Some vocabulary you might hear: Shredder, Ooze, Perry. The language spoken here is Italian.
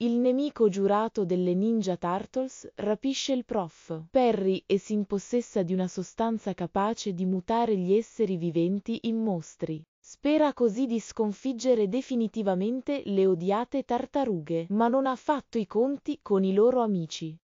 Il nemico giurato delle Ninja Turtles rapisce il prof. Perry e si impossessa di una sostanza capace di mutare gli esseri viventi in mostri. Spera così di sconfiggere definitivamente le odiate tartarughe, ma non ha fatto i conti con i loro amici.